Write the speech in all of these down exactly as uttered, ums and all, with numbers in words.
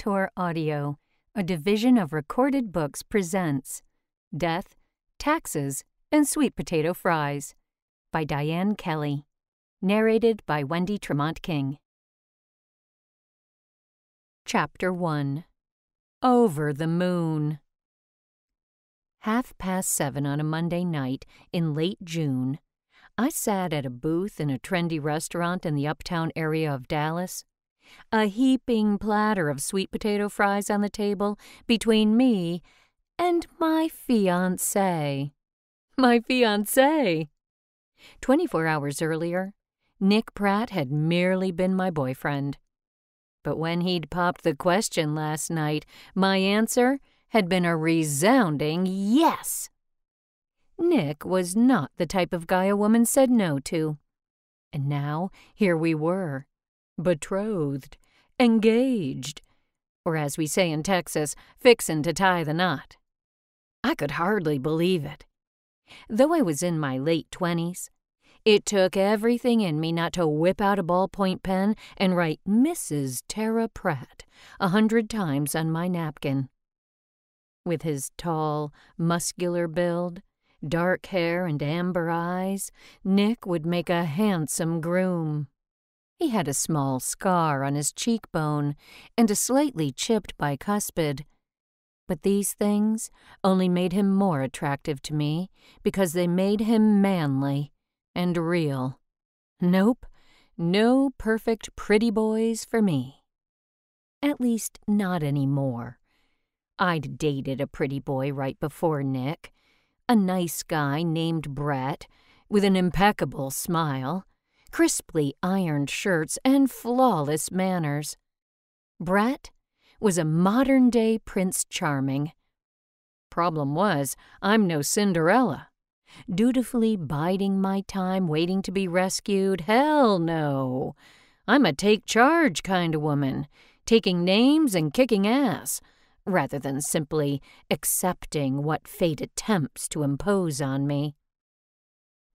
Tor Audio, a division of Recorded Books, presents Death, Taxes, and Sweet Potato Fries by Diane Kelly, narrated by Wendy Tremont King. Chapter one. Over the Moon. Half past seven on a Monday night in late June, I sat at a booth in a trendy restaurant in the uptown area of Dallas, a heaping platter of sweet potato fries on the table between me and my fiancé. My fiancé! Twenty-four hours earlier, Nick Pratt had merely been my boyfriend. But when he'd popped the question last night, my answer had been a resounding yes. Nick was not the type of guy a woman said no to. And now, here we were, betrothed, engaged, or as we say in Texas, fixin' to tie the knot. I could hardly believe it. Though I was in my late twenties, it took everything in me not to whip out a ballpoint pen and write Missus Tara Pratt a hundred times on my napkin. With his tall, muscular build, dark hair and amber eyes, Nick would make a handsome groom. He had a small scar on his cheekbone and a slightly chipped bicuspid, but these things only made him more attractive to me because they made him manly and real. Nope, no perfect pretty boys for me. At least not anymore. I'd dated a pretty boy right before Nick, a nice guy named Brett, with an impeccable smile, crisply ironed shirts, and flawless manners. Brett was a modern-day Prince Charming. Problem was, I'm no Cinderella. Dutifully biding my time, waiting to be rescued, hell no. I'm a take-charge kind of woman, taking names and kicking ass, rather than simply accepting what fate attempts to impose on me.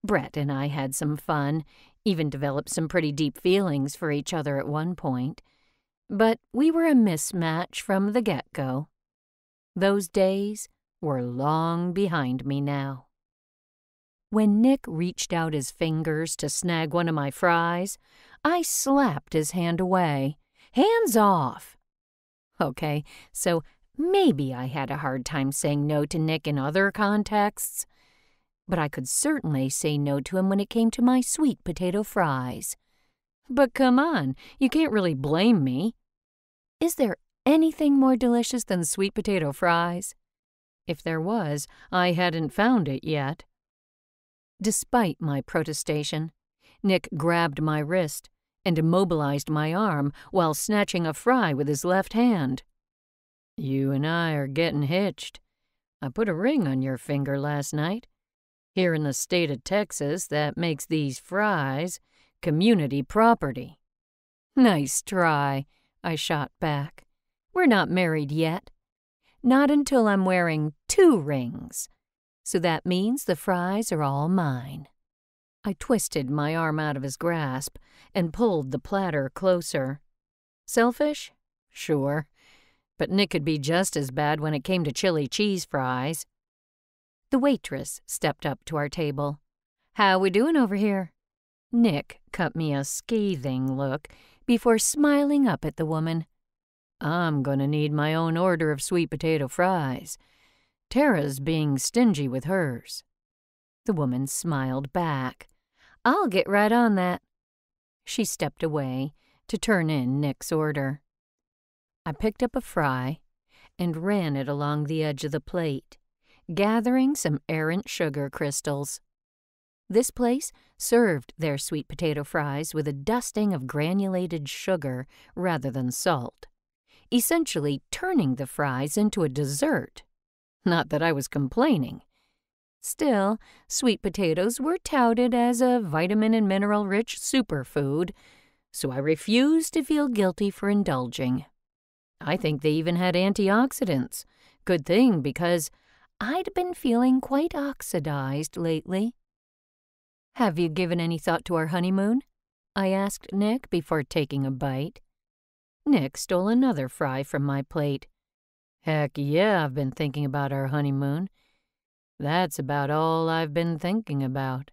Brett and I had some fun, even developed some pretty deep feelings for each other at one point, but we were a mismatch from the get-go. Those days were long behind me now. When Nick reached out his fingers to snag one of my fries, I slapped his hand away. Hands off! Okay, so maybe I had a hard time saying no to Nick in other contexts, but I could certainly say no to him when it came to my sweet potato fries. But come on, you can't really blame me. Is there anything more delicious than sweet potato fries? If there was, I hadn't found it yet. Despite my protestation, Nick grabbed my wrist and immobilized my arm while snatching a fry with his left hand. You and I are getting hitched. I put a ring on your finger last night. Here in the state of Texas, that makes these fries community property. Nice try, I shot back. We're not married yet. Not until I'm wearing two rings. So that means the fries are all mine. I twisted my arm out of his grasp and pulled the platter closer. Selfish? Sure. But Nick could be just as bad when it came to chili cheese fries. The waitress stepped up to our table. How we doing over here? Nick cut me a scathing look before smiling up at the woman. I'm gonna need my own order of sweet potato fries. Tara's being stingy with hers. The woman smiled back. I'll get right on that. She stepped away to turn in Nick's order. I picked up a fry and ran it along the edge of the plate, gathering some errant sugar crystals. This place served their sweet potato fries with a dusting of granulated sugar rather than salt, essentially turning the fries into a dessert. Not that I was complaining. Still, sweet potatoes were touted as a vitamin and mineral-rich superfood, so I refused to feel guilty for indulging. I think they even had antioxidants. Good thing, because I'd been feeling quite oxidized lately. Have you given any thought to our honeymoon? I asked Nick before taking a bite. Nick stole another fry from my plate. Heck yeah, I've been thinking about our honeymoon. That's about all I've been thinking about.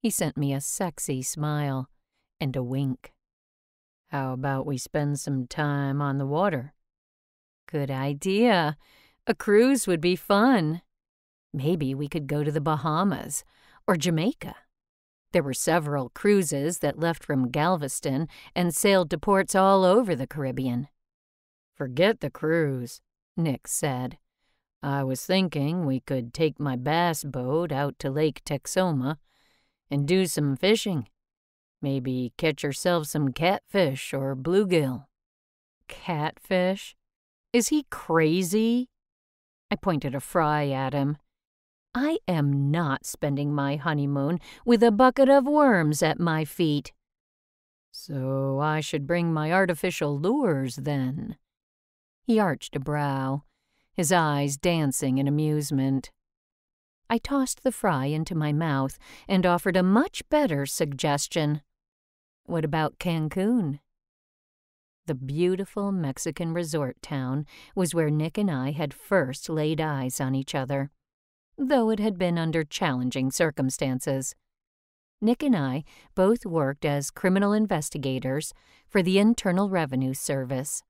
He sent me a sexy smile and a wink. How about we spend some time on the water? Good idea. A cruise would be fun. Maybe we could go to the Bahamas or Jamaica. There were several cruises that left from Galveston and sailed to ports all over the Caribbean. Forget the cruise, Nick said. I was thinking we could take my bass boat out to Lake Texoma and do some fishing. Maybe catch ourselves some catfish or bluegill. Catfish? Is he crazy? I pointed a fry at him. I am not spending my honeymoon with a bucket of worms at my feet. So I should bring my artificial lures then. He arched a brow, his eyes dancing in amusement. I tossed the fry into my mouth and offered a much better suggestion. What about Cancun? The beautiful Mexican resort town was where Nick and I had first laid eyes on each other, though it had been under challenging circumstances. Nick and I both worked as criminal investigators for the Internal Revenue Service.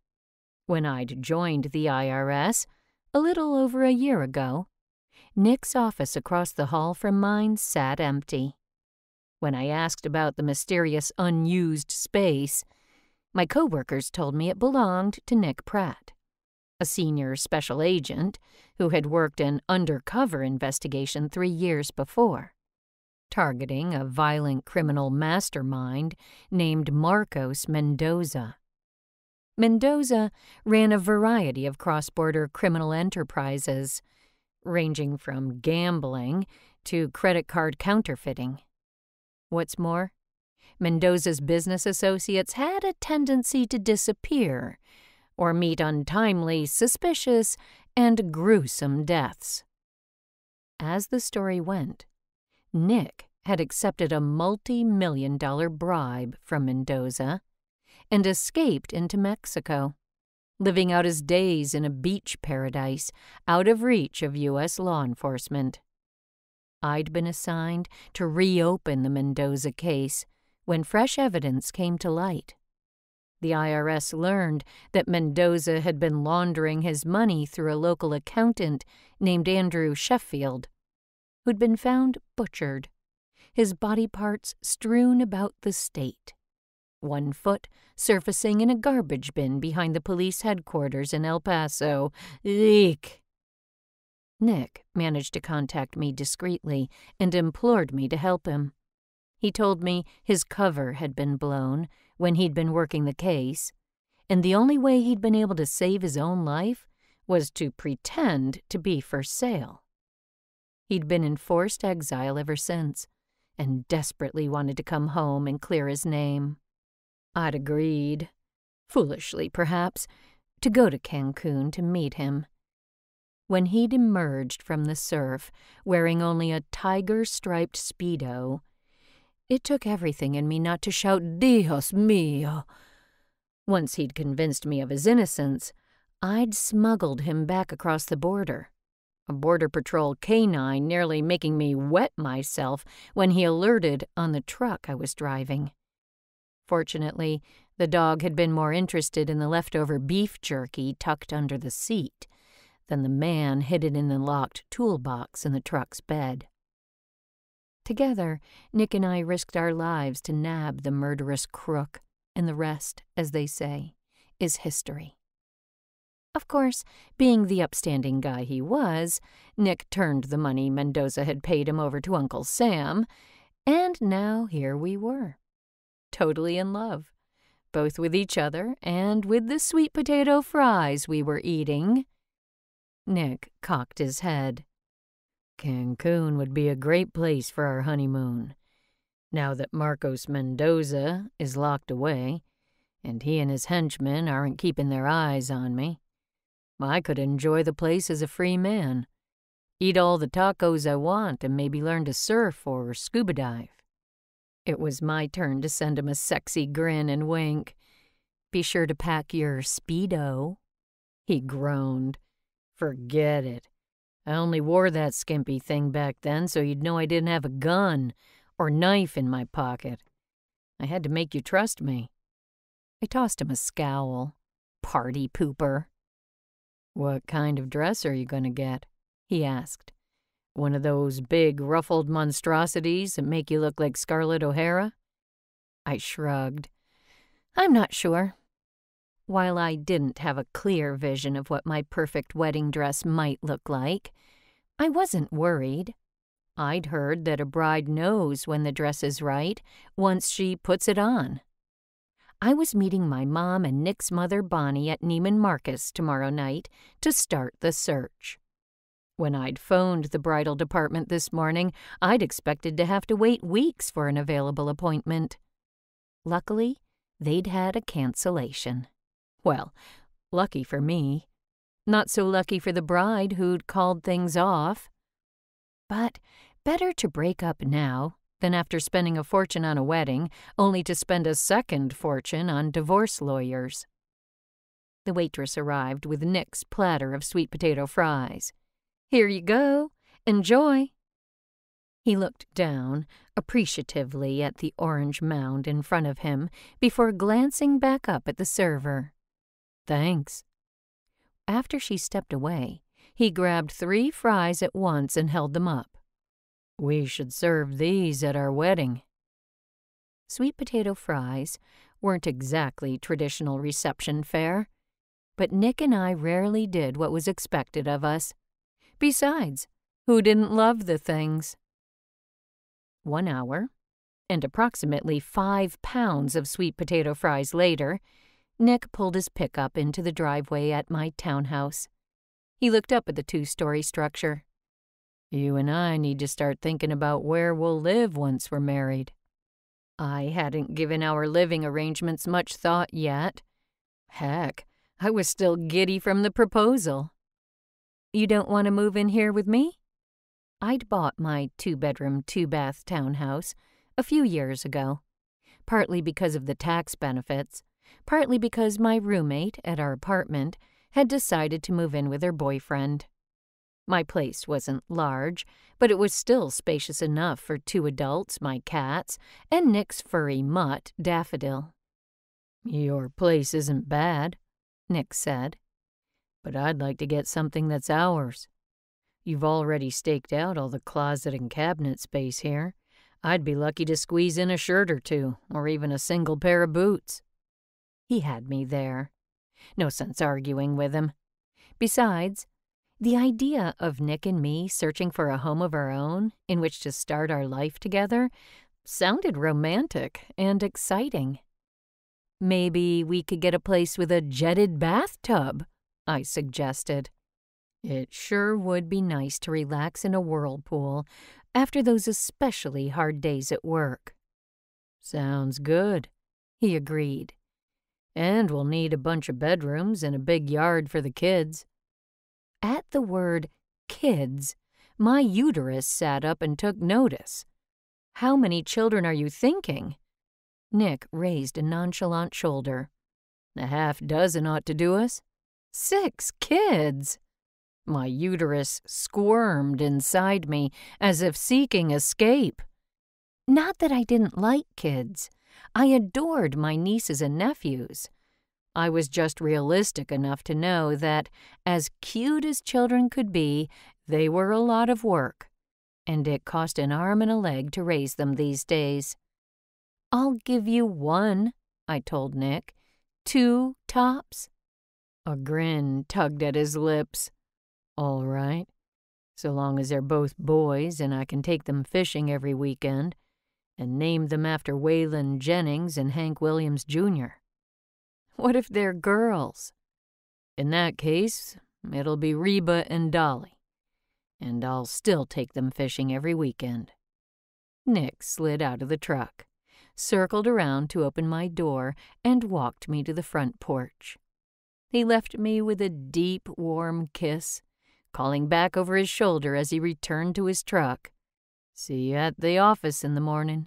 When I'd joined the I R S a little over a year ago, Nick's office across the hall from mine sat empty. When I asked about the mysterious unused space, my coworkers told me it belonged to Nick Pratt, a senior special agent who had worked an undercover investigation three years before, targeting a violent criminal mastermind named Marcos Mendoza. Mendoza ran a variety of cross-border criminal enterprises, ranging from gambling to credit card counterfeiting. What's more, Mendoza's business associates had a tendency to disappear or meet untimely, suspicious, and gruesome deaths. As the story went, Nick had accepted a multi-million dollar bribe from Mendoza and escaped into Mexico, living out his days in a beach paradise out of reach of U S law enforcement. I'd been assigned to reopen the Mendoza case when fresh evidence came to light. The I R S learned that Mendoza had been laundering his money through a local accountant named Andrew Sheffield, who'd been found butchered, his body parts strewn about the state, one foot surfacing in a garbage bin behind the police headquarters in El Paso. Eek! Nick managed to contact me discreetly and implored me to help him. He told me his cover had been blown when he'd been working the case, and the only way he'd been able to save his own life was to pretend to be for sale. He'd been in forced exile ever since, and desperately wanted to come home and clear his name. I'd agreed, foolishly perhaps, to go to Cancun to meet him. When he'd emerged from the surf, wearing only a tiger-striped Speedo, it took everything in me not to shout, "Dios mío!" Once he'd convinced me of his innocence, I'd smuggled him back across the border, a Border Patrol canine nearly making me wet myself when he alerted on the truck I was driving. Fortunately, the dog had been more interested in the leftover beef jerky tucked under the seat than the man hidden in the locked toolbox in the truck's bed. Together, Nick and I risked our lives to nab the murderous crook, and the rest, as they say, is history. Of course, being the upstanding guy he was, Nick turned the money Mendoza had paid him over to Uncle Sam, and now here we were, totally in love, both with each other and with the sweet potato fries we were eating. Nick cocked his head. Cancun would be a great place for our honeymoon, now that Marcos Mendoza is locked away, and he and his henchmen aren't keeping their eyes on me. I could enjoy the place as a free man, eat all the tacos I want, and maybe learn to surf or scuba dive. It was my turn to send him a sexy grin and wink. Be sure to pack your Speedo. He groaned. Forget it. I only wore that skimpy thing back then so you'd know I didn't have a gun or knife in my pocket. I had to make you trust me. I tossed him a scowl. Party pooper. What kind of dress are you going to get? He asked. One of those big, ruffled monstrosities that make you look like Scarlett O'Hara? I shrugged. I'm not sure. While I didn't have a clear vision of what my perfect wedding dress might look like, I wasn't worried. I'd heard that a bride knows when the dress is right once she puts it on. I was meeting my mom and Nick's mother, Bonnie, at Neiman Marcus tomorrow night to start the search. When I'd phoned the bridal department this morning, I'd expected to have to wait weeks for an available appointment. Luckily, they'd had a cancellation. Well, lucky for me. Not so lucky for the bride who'd called things off. But better to break up now than after spending a fortune on a wedding, only to spend a second fortune on divorce lawyers. The waitress arrived with Nick's platter of sweet potato fries. Here you go. Enjoy. He looked down appreciatively at the orange mound in front of him before glancing back up at the server. Thanks. After she stepped away, he grabbed three fries at once and held them up. We should serve these at our wedding. Sweet potato fries weren't exactly traditional reception fare, but Nick and I rarely did what was expected of us. Besides, who didn't love the things? One hour, and approximately five pounds of sweet potato fries later, Nick pulled his pickup into the driveway at my townhouse. He looked up at the two-story structure. You and I need to start thinking about where we'll live once we're married. I hadn't given our living arrangements much thought yet. Heck, I was still giddy from the proposal. You don't want to move in here with me? I'd bought my two-bedroom, two-bath townhouse a few years ago, partly because of the tax benefits, partly because my roommate at our apartment had decided to move in with her boyfriend. My place wasn't large, but it was still spacious enough for two adults, my cats, and Nick's furry mutt, Daffodil. Your place isn't bad, Nick said, but I'd like to get something that's ours. You've already staked out all the closet and cabinet space here. I'd be lucky to squeeze in a shirt or two, or even a single pair of boots. He had me there. No sense arguing with him. Besides, the idea of Nick and me searching for a home of our own in which to start our life together sounded romantic and exciting. Maybe we could get a place with a jetted bathtub, I suggested. It sure would be nice to relax in a whirlpool after those especially hard days at work. Sounds good, he agreed. And we'll need a bunch of bedrooms and a big yard for the kids. At the word kids, my uterus sat up and took notice. How many children are you thinking? Nick raised a nonchalant shoulder. A half dozen ought to do us. Six kids! My uterus squirmed inside me as if seeking escape. Not that I didn't like kids. I adored my nieces and nephews. I was just realistic enough to know that, as cute as children could be, they were a lot of work, and it cost an arm and a leg to raise them these days. I'll give you one, I told Nick. Two tops. A grin tugged at his lips. All right, so long as they're both boys and I can take them fishing every weekend and name them after Waylon Jennings and Hank Williams Junior What if they're girls? In that case, it'll be Reba and Dolly, and I'll still take them fishing every weekend. Nick slid out of the truck, circled around to open my door, and walked me to the front porch. He left me with a deep, warm kiss, calling back over his shoulder as he returned to his truck. See you at the office in the morning.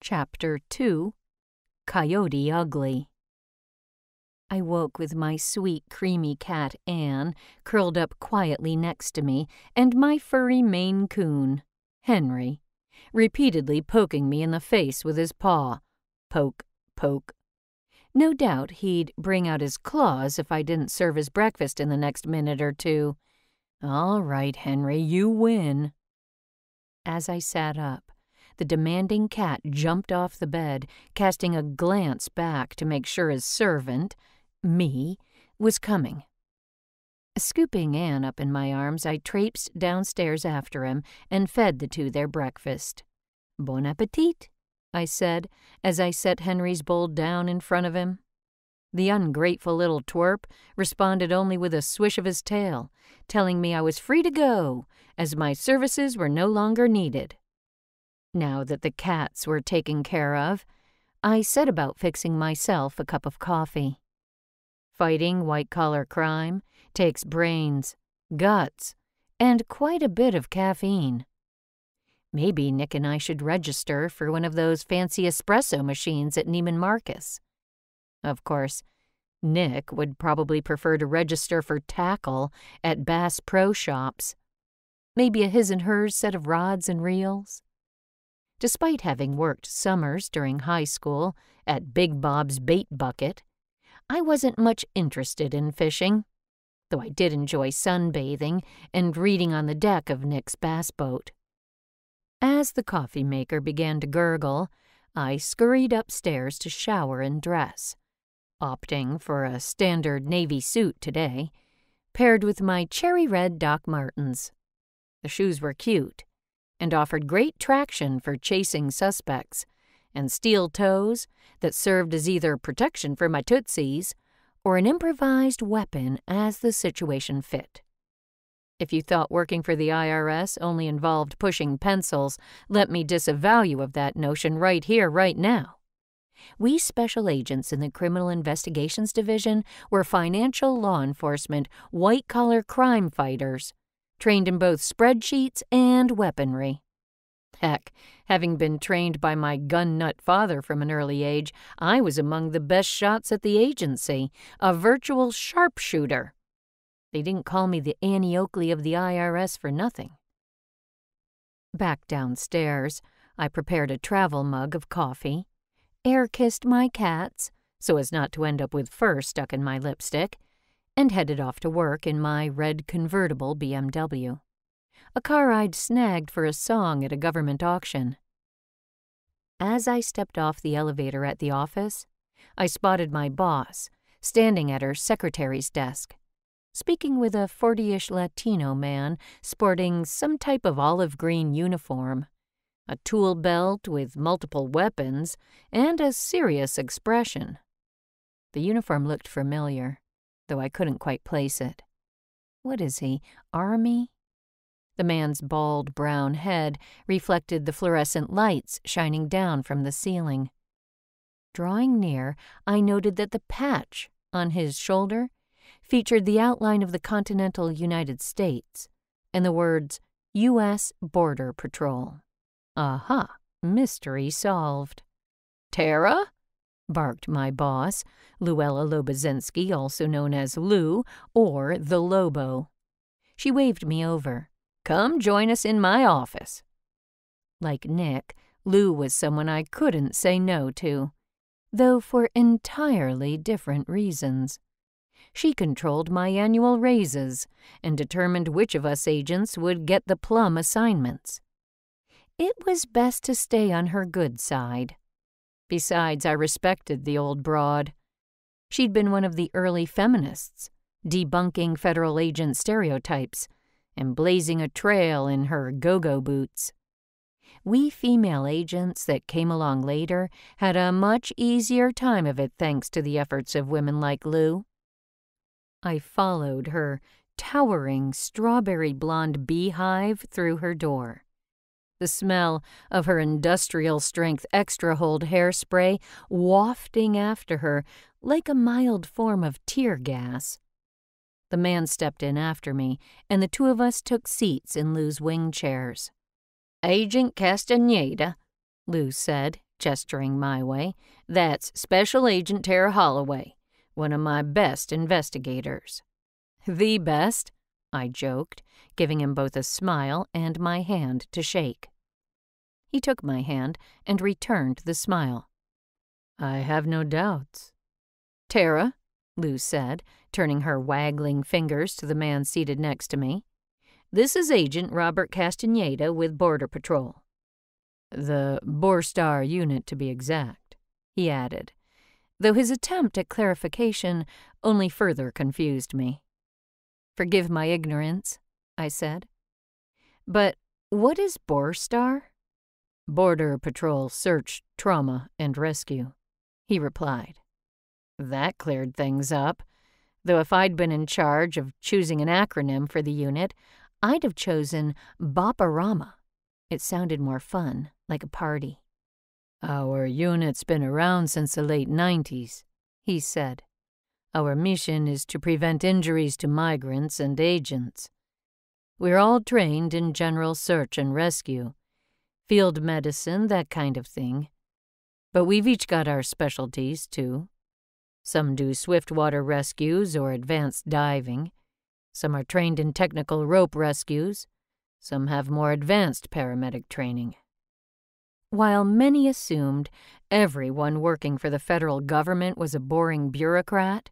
Chapter two. Coyote Ugly. I woke with my sweet, creamy cat, Anne, curled up quietly next to me, and my furry Maine Coon, Henry, repeatedly poking me in the face with his paw. Poke, poke. No doubt he'd bring out his claws if I didn't serve his breakfast in the next minute or two. All right, Henry, you win. As I sat up, the demanding cat jumped off the bed, casting a glance back to make sure his servant, me, was coming. Scooping Anne up in my arms, I traipsed downstairs after him and fed the two their breakfast. Bon appetit, I said, as I set Henry's bowl down in front of him. The ungrateful little twerp responded only with a swish of his tail, telling me I was free to go, as my services were no longer needed. Now that the cats were taken care of, I set about fixing myself a cup of coffee. Fighting white-collar crime takes brains, guts, and quite a bit of caffeine. Maybe Nick and I should register for one of those fancy espresso machines at Neiman Marcus. Of course, Nick would probably prefer to register for tackle at Bass Pro Shops. Maybe a his and hers set of rods and reels. Despite having worked summers during high school at Big Bob's Bait Bucket, I wasn't much interested in fishing, though I did enjoy sunbathing and reading on the deck of Nick's bass boat. As the coffee maker began to gurgle, I scurried upstairs to shower and dress, opting for a standard navy suit today, paired with my cherry-red Doc Martens. The shoes were cute and offered great traction for chasing suspects, and steel toes that served as either protection for my tootsies or an improvised weapon as the situation fit. If you thought working for the I R S only involved pushing pencils, let me disavow you of that notion right here, right now. We special agents in the Criminal Investigations Division were financial law enforcement, white-collar crime fighters, trained in both spreadsheets and weaponry. Heck, having been trained by my gun-nut father from an early age, I was among the best shots at the agency, a virtual sharpshooter. They didn't call me the Annie Oakley of the I R S for nothing. Back downstairs, I prepared a travel mug of coffee, air-kissed my cats so as not to end up with fur stuck in my lipstick, and headed off to work in my red convertible B M W, a car I'd snagged for a song at a government auction. As I stepped off the elevator at the office, I spotted my boss, standing at her secretary's desk, speaking with a forty-ish Latino man sporting some type of olive-green uniform, a tool belt with multiple weapons, and a serious expression. The uniform looked familiar, though I couldn't quite place it. What is he, Army? The man's bald brown head reflected the fluorescent lights shining down from the ceiling. Drawing near, I noted that the patch on his shoulder featured the outline of the continental United States and the words U S Border Patrol. Aha, mystery solved. Tara? Barked my boss, Luella Lobozynski, also known as Lou or the Lobo. She waved me over. Come join us in my office. Like Nick, Lou was someone I couldn't say no to, though for entirely different reasons. She controlled my annual raises and determined which of us agents would get the plum assignments. It was best to stay on her good side. Besides, I respected the old broad. She'd been one of the early feminists, debunking federal agent stereotypes and blazing a trail in her go-go boots. We female agents that came along later had a much easier time of it thanks to the efforts of women like Lou. I followed her towering strawberry blonde beehive through her door. The smell of her industrial-strength extra-hold hairspray wafting after her like a mild form of tear gas. The man stepped in after me, and the two of us took seats in Lou's wing chairs. "Agent Castaneda," Lou said, gesturing my way, that's Special Agent Tara Holloway, one of my best investigators. The best, I joked, giving him both a smile and my hand to shake. He took my hand and returned the smile. I have no doubts. Tara, Lou said, turning her waggling fingers to the man seated next to me, this is Agent Robert Castaneda with Border Patrol. The BORSTAR unit, to be exact, he added, though his attempt at clarification only further confused me. Forgive my ignorance, I said. But what is BORSTAR? Border Patrol Search, Trauma, and Rescue, he replied. That cleared things up, though if I'd been in charge of choosing an acronym for the unit, I'd have chosen Boparama. It sounded more fun, like a party. Our unit's been around since the late nineties, he said. Our mission is to prevent injuries to migrants and agents. We're all trained in general search and rescue, field medicine, that kind of thing. But we've each got our specialties, too. Some do swift water rescues or advanced diving. Some are trained in technical rope rescues. Some have more advanced paramedic training. While many assumed everyone working for the federal government was a boring bureaucrat,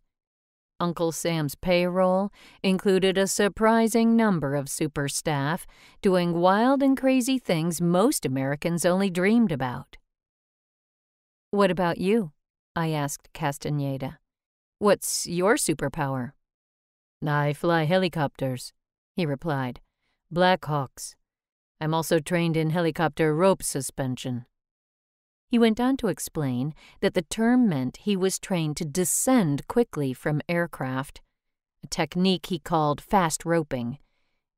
Uncle Sam's payroll included a surprising number of super staff doing wild and crazy things most Americans only dreamed about. What about you? I asked Castaneda. What's your superpower? I fly helicopters, he replied. Black Hawks. I'm also trained in helicopter rope suspension. He went on to explain that the term meant he was trained to descend quickly from aircraft, a technique he called fast roping,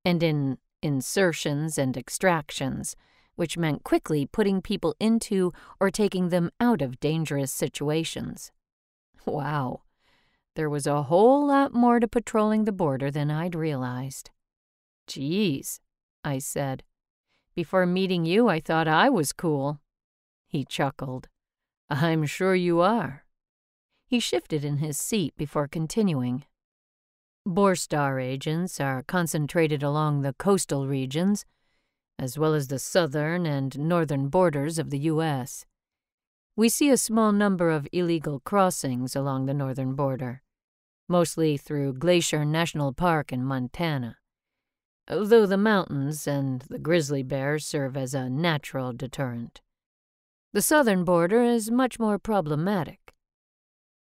and in insertions and extractions, which meant quickly putting people into or taking them out of dangerous situations. Wow, there was a whole lot more to patrolling the border than I'd realized. Geez, I said. Before meeting you, I thought I was cool. He chuckled. I'm sure you are. He shifted in his seat before continuing. BORSTAR agents are concentrated along the coastal regions, as well as the southern and northern borders of the U S We see a small number of illegal crossings along the northern border, mostly through Glacier National Park in Montana, though the mountains and the grizzly bears serve as a natural deterrent. The southern border is much more problematic.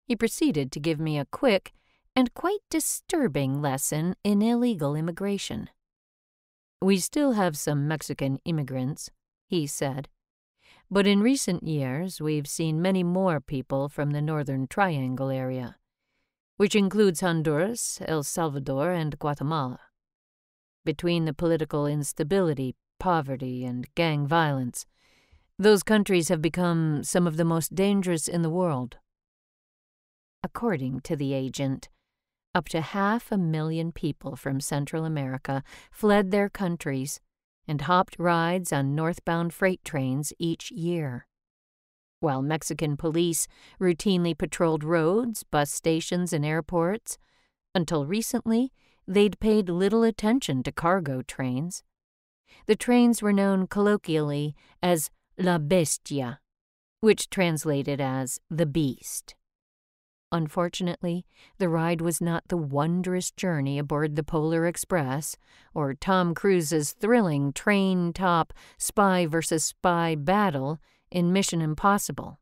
He proceeded to give me a quick and quite disturbing lesson in illegal immigration. We still have some Mexican immigrants, he said, but in recent years we've seen many more people from the Northern Triangle area, which includes Honduras, El Salvador, and Guatemala. Between the political instability, poverty, and gang violence, those countries have become some of the most dangerous in the world. According to the agent, up to half a million people from Central America fled their countries and hopped rides on northbound freight trains each year. While Mexican police routinely patrolled roads, bus stations, and airports, until recently they'd paid little attention to cargo trains. The trains were known colloquially as La Bestia, which translated as the beast. Unfortunately, the ride was not the wondrous journey aboard the Polar Express or Tom Cruise's thrilling train-top spy-versus-spy battle in Mission Impossible.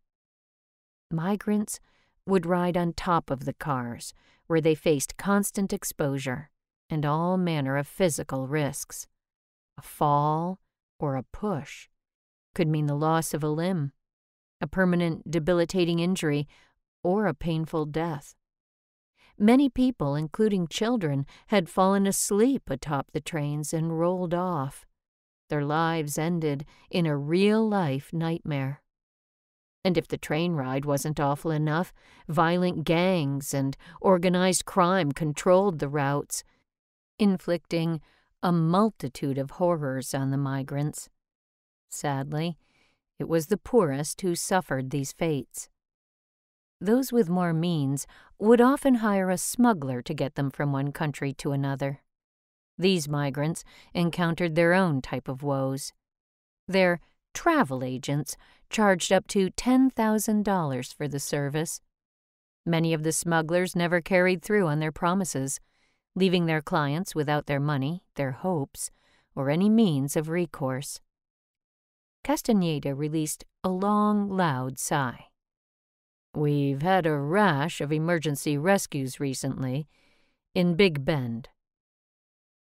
Migrants would ride on top of the cars, where they faced constant exposure and all manner of physical risks. A fall or a push could mean the loss of a limb, a permanent debilitating injury, or a painful death. Many people, including children, had fallen asleep atop the trains and rolled off. Their lives ended in a real-life nightmare. And if the train ride wasn't awful enough, violent gangs and organized crime controlled the routes, inflicting a multitude of horrors on the migrants. Sadly, It was the poorest who suffered these fates. Those with more means would often hire a smuggler to get them from one country to another. These migrants encountered their own type of woes. Their travel agents charged up to ten thousand dollars for the service. Many of the smugglers never carried through on their promises, leaving their clients without their money, their hopes, or any means of recourse. Castaneda released a long, loud sigh. "We've had a rash of emergency rescues recently in Big Bend."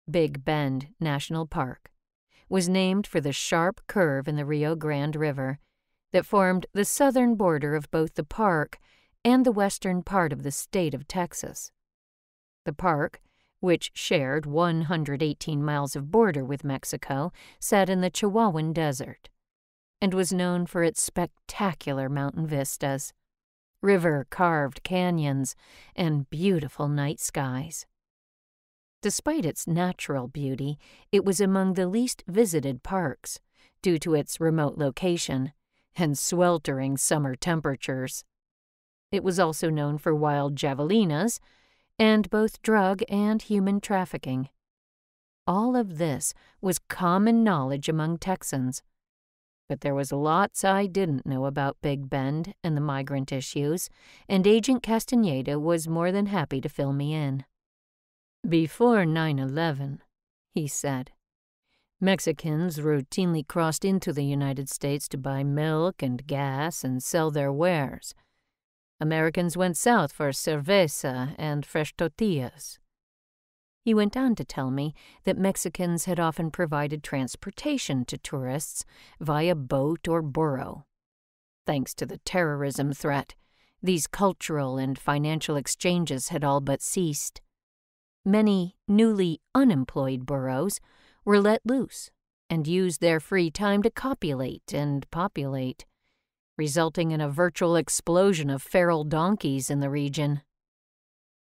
Big Bend National Park was named for the sharp curve in the Rio Grande River that formed the southern border of both the park and the western part of the state of Texas. The park, which shared one hundred eighteen miles of border with Mexico, sat in the Chihuahuan Desert and was known for its spectacular mountain vistas, river-carved canyons, and beautiful night skies. Despite its natural beauty, it was among the least visited parks due to its remote location and sweltering summer temperatures. It was also known for wild javelinas and both drug and human trafficking. All of this was common knowledge among Texans, but there was lots I didn't know about Big Bend and the migrant issues, and Agent Castaneda was more than happy to fill me in. "Before nine eleven, he said, Mexicans routinely crossed into the United States to buy milk and gas and sell their wares. Americans went south for cerveza and fresh tortillas." He went on to tell me that Mexicans had often provided transportation to tourists via boat or burro. Thanks to the terrorism threat, these cultural and financial exchanges had all but ceased. Many newly unemployed burros were let loose and used their free time to copulate and populate, resulting in a virtual explosion of feral donkeys in the region.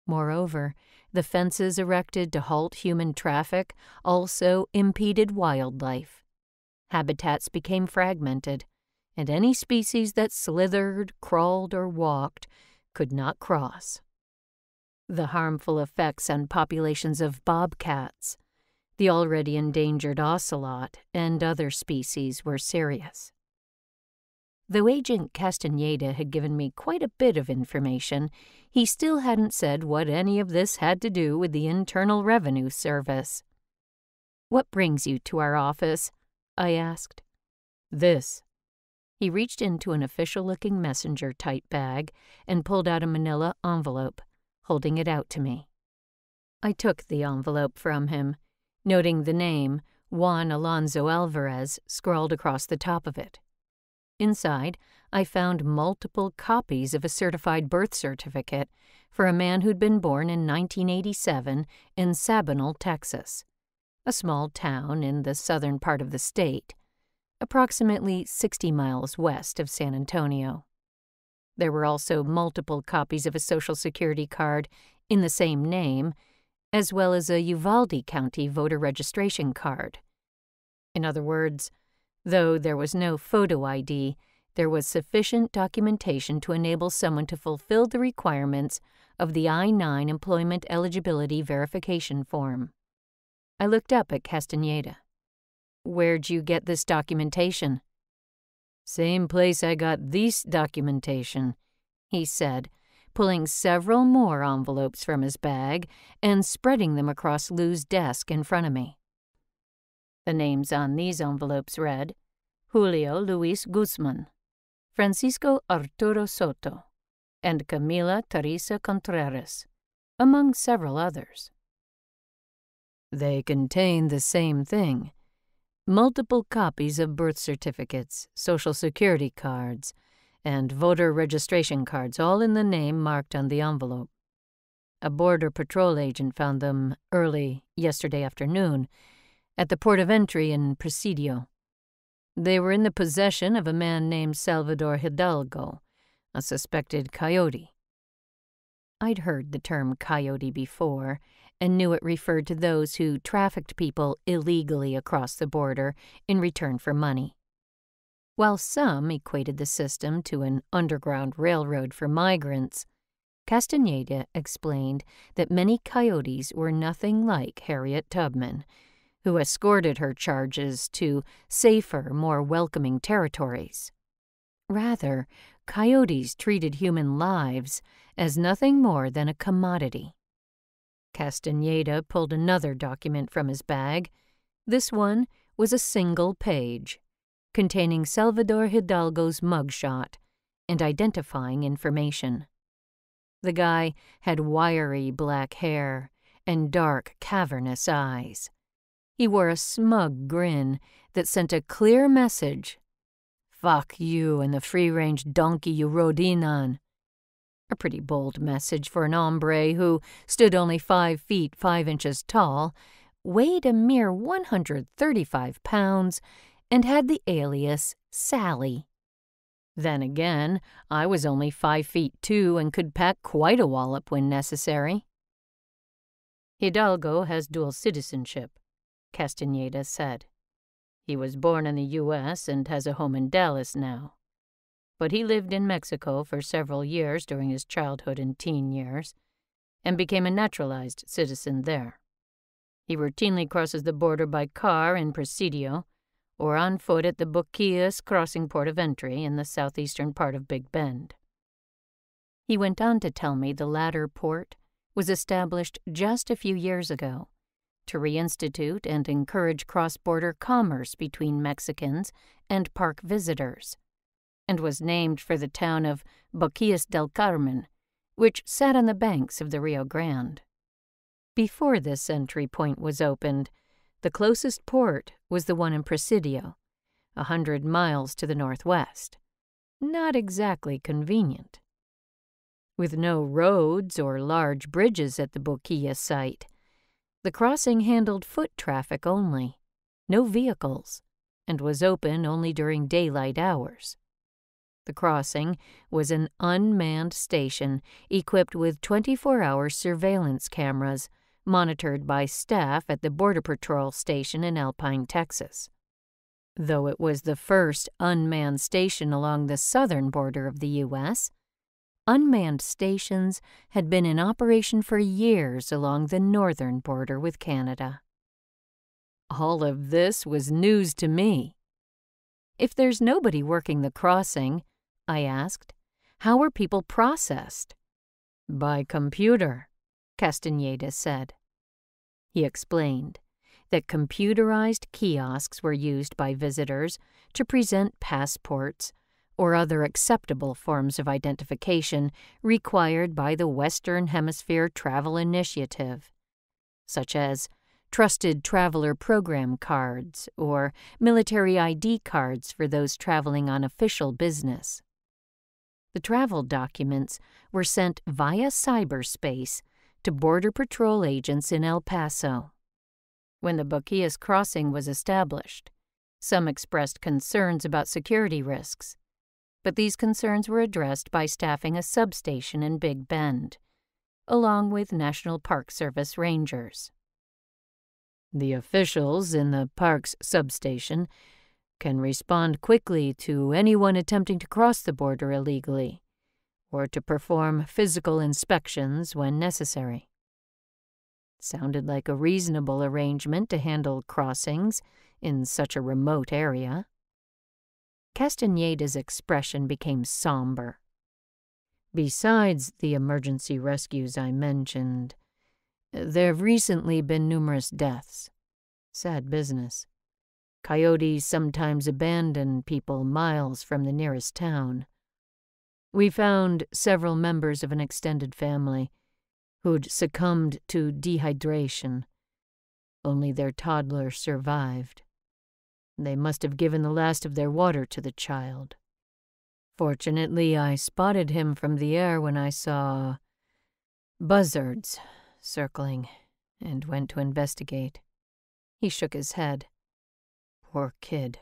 Moreover, the fences erected to halt human traffic also impeded wildlife. Habitats became fragmented, and any species that slithered, crawled, or walked could not cross. The harmful effects on populations of bobcats, the already endangered ocelot, and other species were serious. Though Agent Castaneda had given me quite a bit of information, he still hadn't said what any of this had to do with the Internal Revenue Service. "What brings you to our office?" I asked. "This." He reached into an official-looking messenger-type bag and pulled out a manila envelope, holding it out to me. I took the envelope from him, noting the name Juan Alonso Alvarez scrawled across the top of it. Inside, I found multiple copies of a certified birth certificate for a man who'd been born in nineteen eighty-seven in Sabinal, Texas, a small town in the southern part of the state, approximately sixty miles west of San Antonio. There were also multiple copies of a Social Security card in the same name, as well as a Uvalde County voter registration card. In other words, though there was no photo I D, there was sufficient documentation to enable someone to fulfill the requirements of the I nine Employment Eligibility Verification Form. I looked up at Castaneda. "Where'd you get this documentation?" "Same place I got this documentation," he said, pulling several more envelopes from his bag and spreading them across Lou's desk in front of me. The names on these envelopes read, Julio Luis Guzman, Francisco Arturo Soto, and Camila Teresa Contreras, among several others. "They contain the same thing. Multiple copies of birth certificates, Social Security cards, and voter registration cards, all in the name marked on the envelope. A Border Patrol agent found them early yesterday afternoon at the port of entry in Presidio. They were in the possession of a man named Salvador Hidalgo, a suspected coyote." I'd heard the term coyote before and knew it referred to those who trafficked people illegally across the border in return for money. While some equated the system to an underground railroad for migrants, Castaneda explained that many coyotes were nothing like Harriet Tubman, who escorted her charges to safer, more welcoming territories. Rather, coyotes treated human lives as nothing more than a commodity. Castaneda pulled another document from his bag. This one was a single page, containing Salvador Hidalgo's mugshot and identifying information. The guy had wiry black hair and dark, cavernous eyes. He wore a smug grin that sent a clear message: "Fuck you and the free-range donkey you rode in on." A pretty bold message for an hombre who stood only five feet five inches tall, weighed a mere one hundred thirty-five pounds, and had the alias Sally. Then again, I was only five feet two and could pack quite a wallop when necessary. Hidalgo has dual citizenship, Castaneda said. He was born in the U S and has a home in Dallas now. But he lived in Mexico for several years during his childhood and teen years, and became a naturalized citizen there. He routinely crosses the border by car in Presidio, or on foot at the Boquillas crossing port of entry in the southeastern part of Big Bend. He went on to tell me the latter port was established just a few years ago to reinstitute and encourage cross-border commerce between Mexicans and park visitors, and was named for the town of Boquillas del Carmen, which sat on the banks of the Rio Grande. Before this entry point was opened, the closest port was the one in Presidio, a hundred miles to the northwest. Not exactly convenient. With no roads or large bridges at the Boquilla site, the crossing handled foot traffic only, no vehicles, and was open only during daylight hours. The crossing was an unmanned station equipped with twenty-four hour surveillance cameras, monitored by staff at the Border Patrol station in Alpine, Texas. Though it was the first unmanned station along the southern border of the U S, unmanned stations had been in operation for years along the northern border with Canada. All of this was news to me. If there's nobody working the crossing, I asked, how are people processed? By computer, Castaneda said. He explained that computerized kiosks were used by visitors to present passports or other acceptable forms of identification required by the Western Hemisphere Travel Initiative, such as Trusted Traveler Program cards or military I D cards for those traveling on official business. The travel documents were sent via cyberspace to Border Patrol agents in El Paso. When the Boquillas crossing was established, some expressed concerns about security risks, but these concerns were addressed by staffing a substation in Big Bend, along with National Park Service rangers. The officials in the park's substation can respond quickly to anyone attempting to cross the border illegally, or to perform physical inspections when necessary. Sounded like a reasonable arrangement to handle crossings in such a remote area. Castaneda's expression became somber. Besides the emergency rescues I mentioned, there have recently been numerous deaths. Sad business. Coyotes sometimes abandon people miles from the nearest town. We found several members of an extended family who'd succumbed to dehydration. Only their toddler survived. They must have given the last of their water to the child. Fortunately, I spotted him from the air when I saw buzzards circling and went to investigate. He shook his head. Poor kid.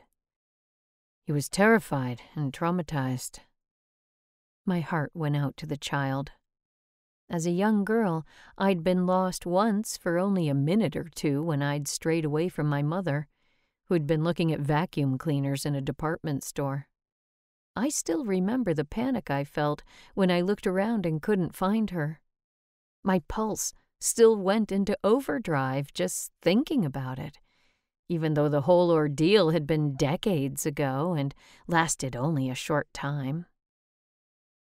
He was terrified and traumatized. My heart went out to the child. As a young girl, I'd been lost once for only a minute or two when I'd strayed away from my mother, who'd been looking at vacuum cleaners in a department store. I still remember the panic I felt when I looked around and couldn't find her. My pulse still went into overdrive just thinking about it, even though the whole ordeal had been decades ago and lasted only a short time.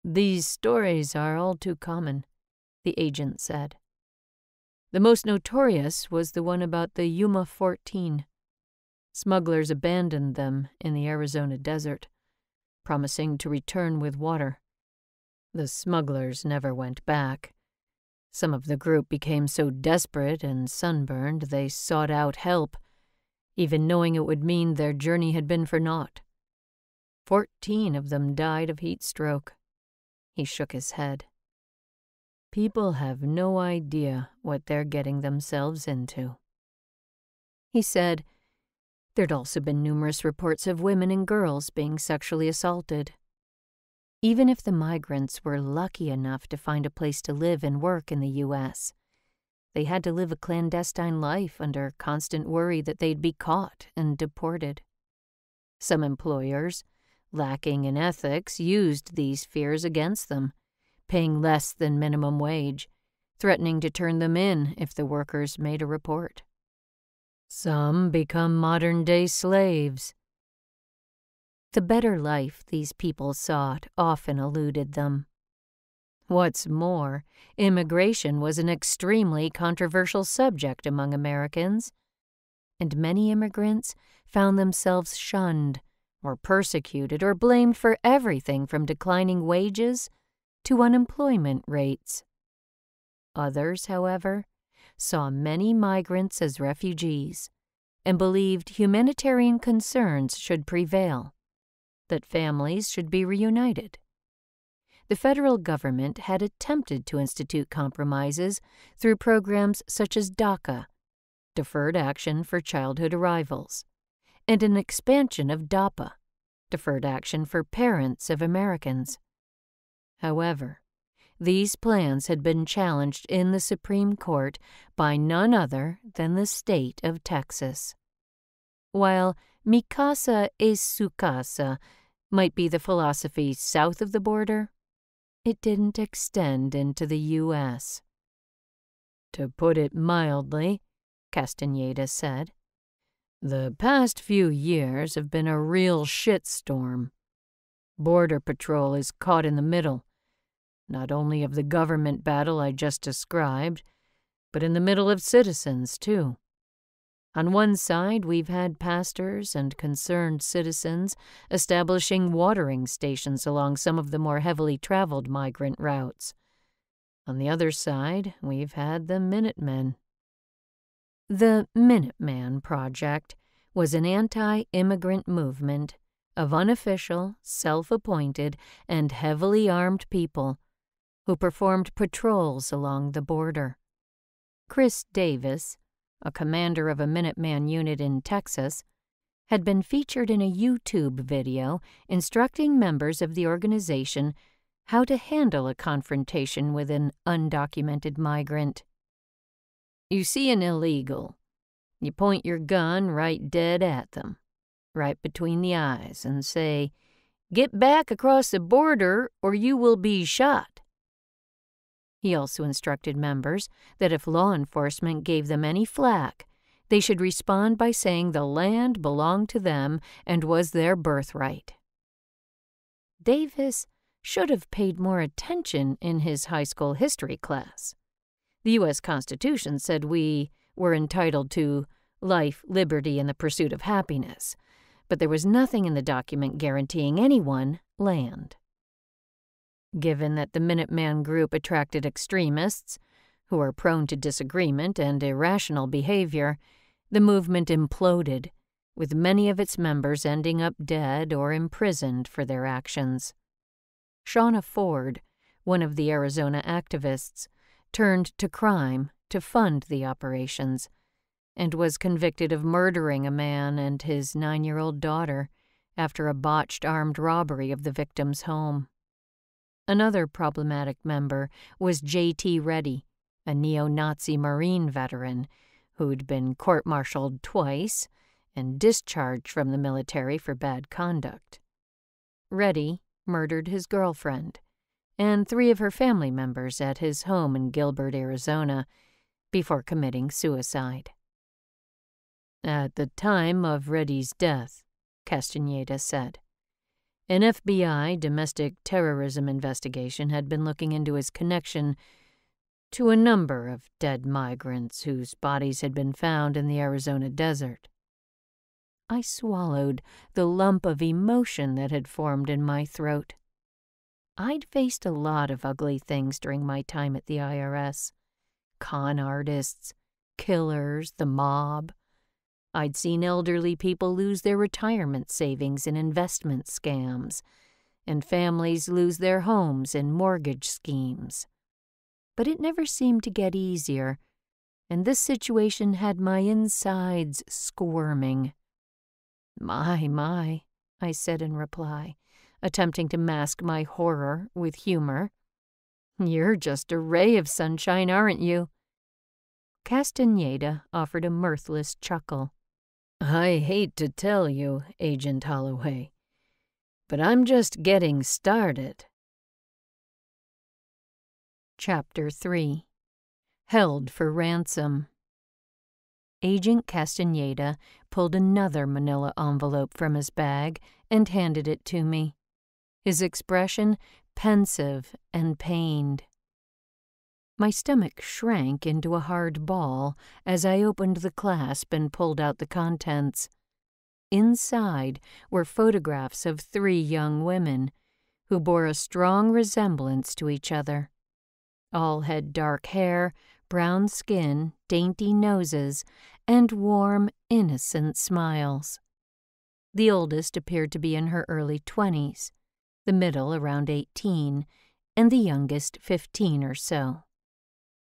"These stories are all too common," the agent said. "The most notorious was the one about the Yuma fourteen. Smugglers abandoned them in the Arizona desert, promising to return with water. The smugglers never went back. Some of the group became so desperate and sunburned they sought out help, even knowing it would mean their journey had been for naught. Fourteen of them died of heat stroke." He shook his head. "People have no idea what they're getting themselves into." He said there'd also been numerous reports of women and girls being sexually assaulted. Even if the migrants were lucky enough to find a place to live and work in the U S, they had to live a clandestine life under constant worry that they'd be caught and deported. Some employers, lacking in ethics, used these fears against them, paying less than minimum wage, threatening to turn them in if the workers made a report. Some become modern-day slaves. The better life these people sought often eluded them. What's more, immigration was an extremely controversial subject among Americans, and many immigrants found themselves shunned or persecuted or blamed for everything from declining wages to unemployment rates. Others, however, saw many migrants as refugees and believed humanitarian concerns should prevail, that families should be reunited. The federal government had attempted to institute compromises through programs such as DACA, Deferred Action for Childhood Arrivals, and an expansion of DAPA, Deferred Action for Parents of Americans. However, these plans had been challenged in the Supreme Court by none other than the state of Texas. While mi casa es su casa might be the philosophy south of the border, it didn't extend into the U S "To put it mildly," Castaneda said, "the past few years have been a real shitstorm. Border Patrol is caught in the middle, not only of the government battle I just described, but in the middle of citizens, too. On one side, we've had pastors and concerned citizens establishing watering stations along some of the more heavily traveled migrant routes. On the other side, we've had the Minutemen." The Minuteman Project was an anti-immigrant movement of unofficial, self-appointed, and heavily armed people who performed patrols along the border. Chris Davis, a commander of a Minuteman unit in Texas, had been featured in a YouTube video instructing members of the organization how to handle a confrontation with an undocumented migrant. "You see an illegal. You point your gun right dead at them, right between the eyes, and say, 'Get back across the border or you will be shot.'" He also instructed members that if law enforcement gave them any flack, they should respond by saying the land belonged to them and was their birthright. Davis should have paid more attention in his high school history class. The U S Constitution said we were entitled to life, liberty, and the pursuit of happiness, but there was nothing in the document guaranteeing anyone land. Given that the Minuteman group attracted extremists, who are prone to disagreement and irrational behavior, the movement imploded, with many of its members ending up dead or imprisoned for their actions. Shauna Ford, one of the Arizona activists, turned to crime to fund the operations, and was convicted of murdering a man and his nine-year-old daughter after a botched armed robbery of the victim's home. Another problematic member was J T Reddy, a neo-Nazi Marine veteran who'd been court-martialed twice and discharged from the military for bad conduct. Reddy murdered his girlfriend and three of her family members at his home in Gilbert, Arizona, before committing suicide. At the time of Reddy's death, Castaneda said, an F B I domestic terrorism investigation had been looking into his connection to a number of dead migrants whose bodies had been found in the Arizona desert. I swallowed the lump of emotion that had formed in my throat. I'd faced a lot of ugly things during my time at the I R S. Con artists, killers, the mob. I'd seen elderly people lose their retirement savings in investment scams, and families lose their homes in mortgage schemes. But it never seemed to get easier, and this situation had my insides squirming. My, my, I said in reply, attempting to mask my horror with humor. You're just a ray of sunshine, aren't you? Castaneda offered a mirthless chuckle. I hate to tell you, Agent Holloway, but I'm just getting started. Chapter three. Held for Ransom. Agent Castaneda pulled another manila envelope from his bag and handed it to me, his expression pensive and pained. My stomach shrank into a hard ball as I opened the clasp and pulled out the contents. Inside were photographs of three young women who bore a strong resemblance to each other. All had dark hair, brown skin, dainty noses, and warm, innocent smiles. The oldest appeared to be in her early twenties, the middle around eighteen, and the youngest fifteen or so.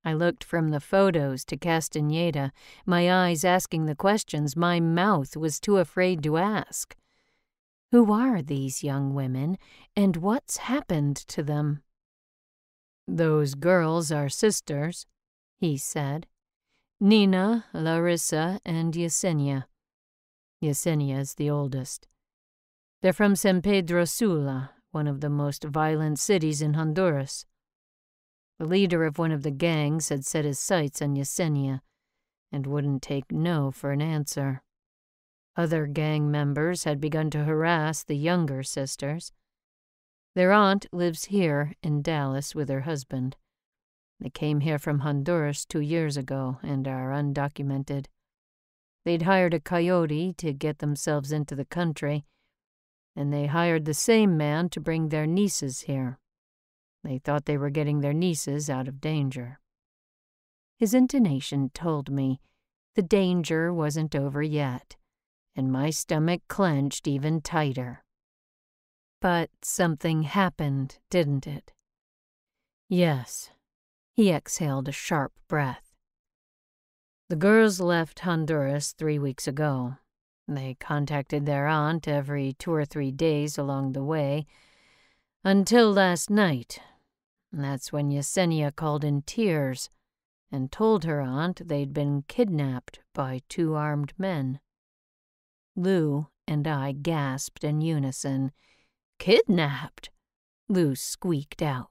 I looked from the photos to Castaneda, my eyes asking the questions my mouth was too afraid to ask. Who are these young women, and what's happened to them? Those girls are sisters, he said. Nina, Larissa, and Yesenia. Yesenia is the oldest. They're from San Pedro Sula, one of the most violent cities in Honduras. The leader of one of the gangs had set his sights on Yesenia and wouldn't take no for an answer. Other gang members had begun to harass the younger sisters. Their aunt lives here in Dallas with her husband. They came here from Honduras two years ago and are undocumented. They'd hired a coyote to get themselves into the country, and they hired the same man to bring their nieces here. They thought they were getting their nieces out of danger. His intonation told me the danger wasn't over yet, and my stomach clenched even tighter. But something happened, didn't it? Yes. He exhaled a sharp breath. The girls left Honduras three weeks ago. They contacted their aunt every two or three days along the way, until last night. That's when Yesenia called in tears and told her aunt they'd been kidnapped by two armed men. Lou and I gasped in unison. Kidnapped? Lou squeaked out.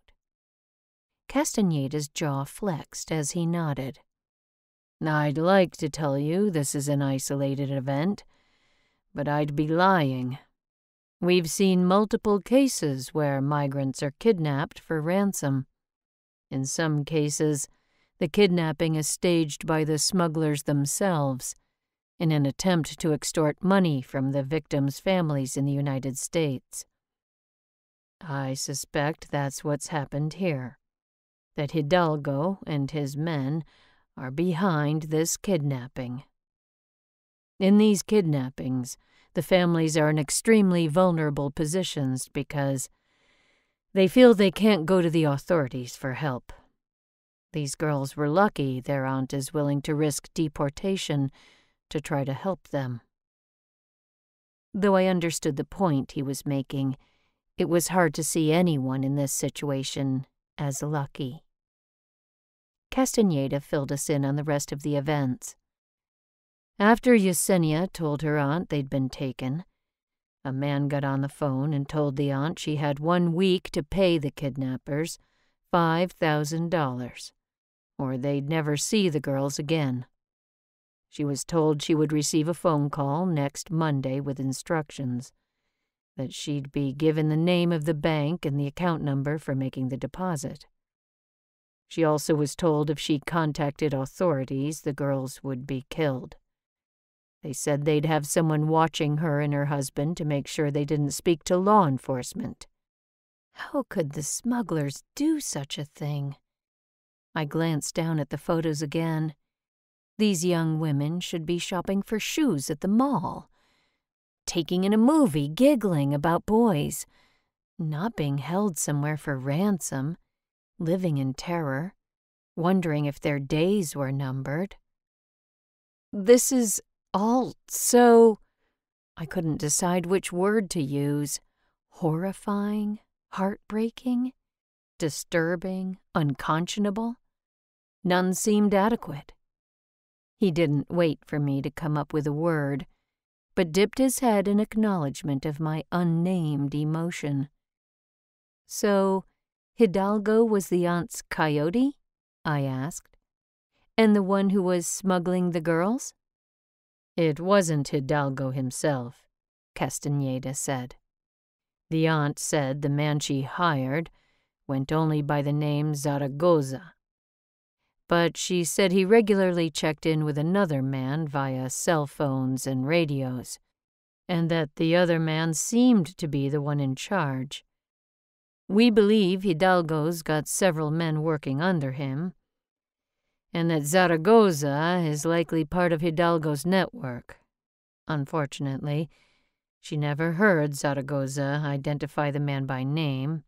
Castaneda's jaw flexed as he nodded. I'd like to tell you this is an isolated event, but I'd be lying. We've seen multiple cases where migrants are kidnapped for ransom. In some cases, the kidnapping is staged by the smugglers themselves in an attempt to extort money from the victims' families in the United States. I suspect that's what's happened here, that Hidalgo and his men are behind this kidnapping. In these kidnappings, the families are in extremely vulnerable positions because they feel they can't go to the authorities for help. These girls were lucky their aunt is willing to risk deportation to try to help them. Though I understood the point he was making, it was hard to see anyone in this situation as lucky. Castaneda filled us in on the rest of the events. After Yesenia told her aunt they'd been taken, a man got on the phone and told the aunt she had one week to pay the kidnappers five thousand dollars, or they'd never see the girls again. She was told she would receive a phone call next Monday with instructions, that she'd be given the name of the bank and the account number for making the deposit. She also was told if she contacted authorities, the girls would be killed. They said they'd have someone watching her and her husband to make sure they didn't speak to law enforcement. How could the smugglers do such a thing? I glanced down at the photos again. These young women should be shopping for shoes at the mall, taking in a movie, giggling about boys, not being held somewhere for ransom, living in terror, wondering if their days were numbered. This is all so... I couldn't decide which word to use. Horrifying, heartbreaking, disturbing, unconscionable. None seemed adequate. He didn't wait for me to come up with a word, but dipped his head in acknowledgment of my unnamed emotion. So, Hidalgo was the aunt's coyote? I asked. And the one who was smuggling the girls? It wasn't Hidalgo himself, Castaneda said. The aunt said the man she hired went only by the name Zaragoza. But she said he regularly checked in with another man via cell phones and radios, and that the other man seemed to be the one in charge. We believe Hidalgo's got several men working under him, and that Zaragoza is likely part of Hidalgo's network. Unfortunately, she never heard Zaragoza identify the man by name,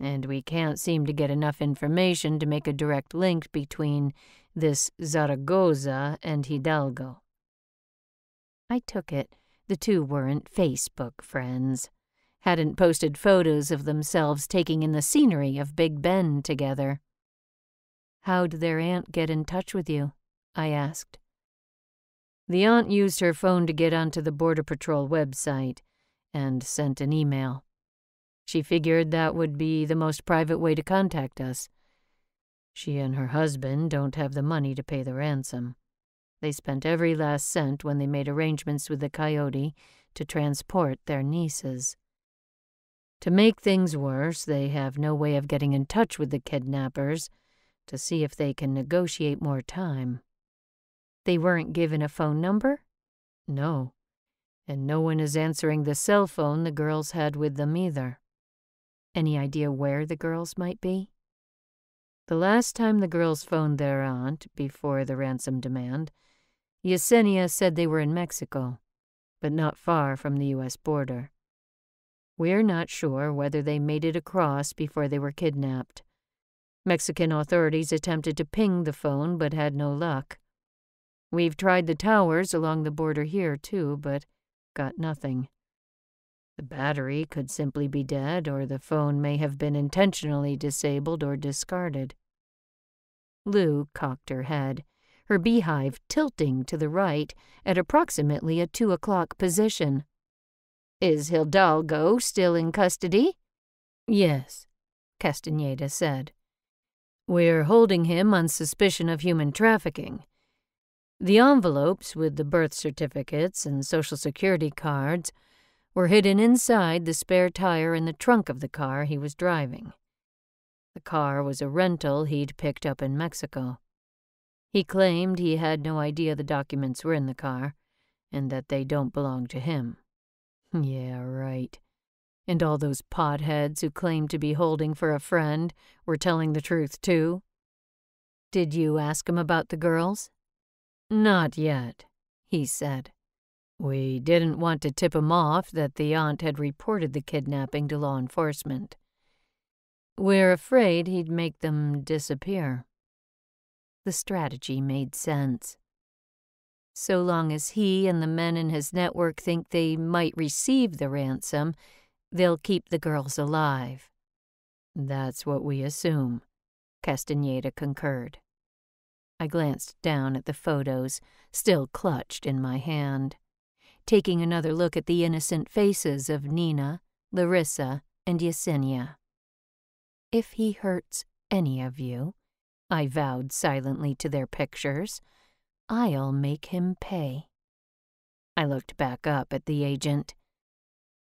and we can't seem to get enough information to make a direct link between this Zaragoza and Hidalgo. I took it the two weren't Facebook friends, hadn't posted photos of themselves taking in the scenery of Big Bend together. How'd their aunt get in touch with you? I asked. The aunt used her phone to get onto the Border Patrol website and sent an email. She figured that would be the most private way to contact us. She and her husband don't have the money to pay the ransom. They spent every last cent when they made arrangements with the coyote to transport their nieces. To make things worse, they have no way of getting in touch with the kidnappers to see if they can negotiate more time. They weren't given a phone number? No, and no one is answering the cell phone the girls had with them either. Any idea where the girls might be? The last time the girls phoned their aunt, before the ransom demand, Yesenia said they were in Mexico, but not far from the U S border. We're not sure whether they made it across before they were kidnapped. Mexican authorities attempted to ping the phone but had no luck. We've tried the towers along the border here, too, but got nothing. The battery could simply be dead, or the phone may have been intentionally disabled or discarded. Lou cocked her head, her beehive tilting to the right at approximately a two o'clock position. Is Hidalgo still in custody? Yes, Castaneda said. We're holding him on suspicion of human trafficking. The envelopes with the birth certificates and social security cards were hidden inside the spare tire in the trunk of the car he was driving. The car was a rental he'd picked up in Mexico. He claimed he had no idea the documents were in the car and that they don't belong to him. Yeah, right. And all those potheads who claimed to be holding for a friend were telling the truth, too? Did you ask him about the girls? Not yet, he said. We didn't want to tip him off that the aunt had reported the kidnapping to law enforcement. We're afraid he'd make them disappear. The strategy made sense. So long as he and the men in his network think they might receive the ransom, they'll keep the girls alive. That's what we assume, Castaneda concurred. I glanced down at the photos, still clutched in my hand. Taking another look at the innocent faces of Nina, Larissa, and Yesenia. If he hurts any of you, I vowed silently to their pictures, I'll make him pay. I looked back up at the agent.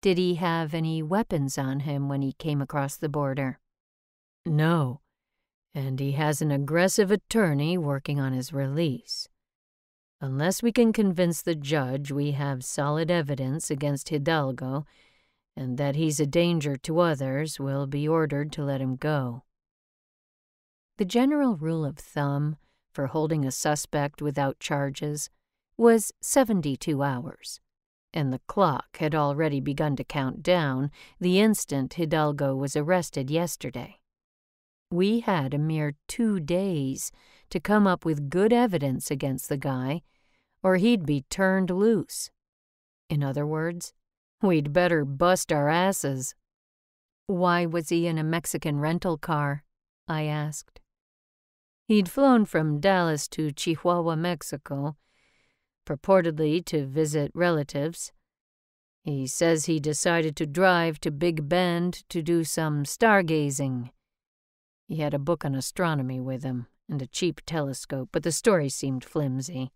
Did he have any weapons on him when he came across the border? No, and he has an aggressive attorney working on his release. Unless we can convince the judge we have solid evidence against Hidalgo and that he's a danger to others, we'll be ordered to let him go. The general rule of thumb for holding a suspect without charges was seventy-two hours, and the clock had already begun to count down the instant Hidalgo was arrested yesterday. We had a mere two days to come up with good evidence against the guy, or he'd be turned loose. In other words, we'd better bust our asses. Why was he in a Mexican rental car? I asked. He'd flown from Dallas to Chihuahua, Mexico, purportedly to visit relatives. He says he decided to drive to Big Bend to do some stargazing. He had a book on astronomy with him and a cheap telescope, but the story seemed flimsy.